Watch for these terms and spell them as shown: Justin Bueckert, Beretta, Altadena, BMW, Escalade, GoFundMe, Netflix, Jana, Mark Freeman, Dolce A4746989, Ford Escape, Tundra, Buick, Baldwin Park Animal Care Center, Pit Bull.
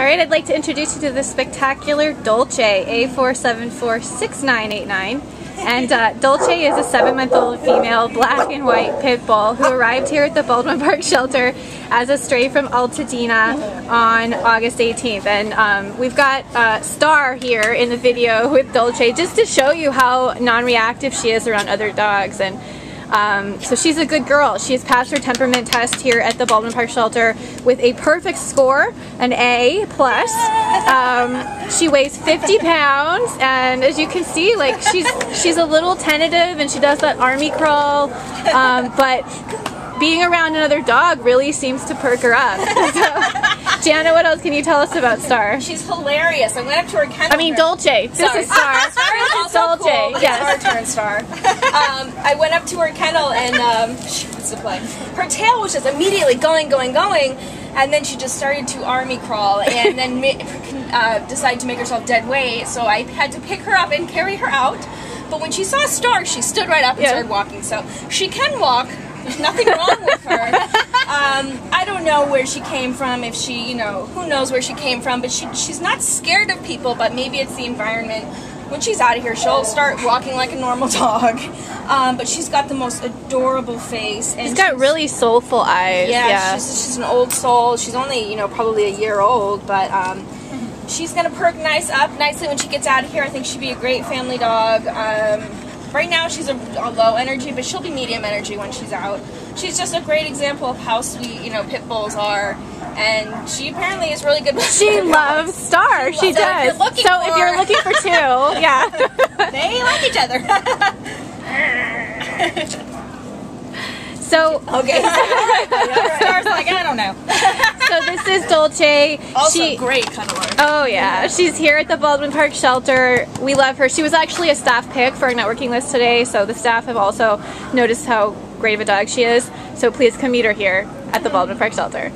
Alright, I'd like to introduce you to the spectacular Dolce A4746989. And Dolce is a 7-month-old female black and white Pit Bull who arrived here at the Baldwin Park shelter as a stray from Altadena on August 18th. And we've got Star here in the video with Dolce just to show you how non-reactive she is around other dogs. And so she's a good girl. She's passed her temperament test here at the Baldwin Park shelter with a perfect score, an A+. She weighs 50 pounds, and as you can see, like she's a little tentative, and she does that army crawl, but being around another dog really seems to perk her up. So, Jana, what else can you tell us about Star? She's hilarious. I went up to her kennel. I mean, Dolce. This is Star. Star is also Dolce. Cool. Yes. It's our turn, Star. I went up to her kennel, and she wants to play. Her tail was just immediately going, going, going, and then she just started to army crawl, and then decided to make herself dead weight. So I had to pick her up and carry her out. But when she saw Star, she stood right up and started walking. So she can walk. There's nothing wrong with her. I don't know where she came from, if she, you know, who knows where she came from, but she's not scared of people, but maybe it's the environment. When she's out of here, she'll start walking like a normal dog. But she's got the most adorable face. And she's got really soulful eyes. Yeah, yeah. She's an old soul. She's only, you know, probably a year old, but she's going to perk nicely when she gets out of here. I think she'd be a great family dog. Right now she's a low energy, but she'll be medium energy when she's out. She's just a great example of how sweet, you know, pit bulls are, and she apparently is really good with She loves Star. She does. So if you're looking for two, yeah. They like each other. So okay. Star's like, I don't know. So this is Dolce. Also great cuddler. Oh yeah, she's here at the Baldwin Park shelter. We love her. She was actually a staff pick for our networking list today, so the staff have also noticed how great of a dog she is. So please come meet her here at the Baldwin Park shelter.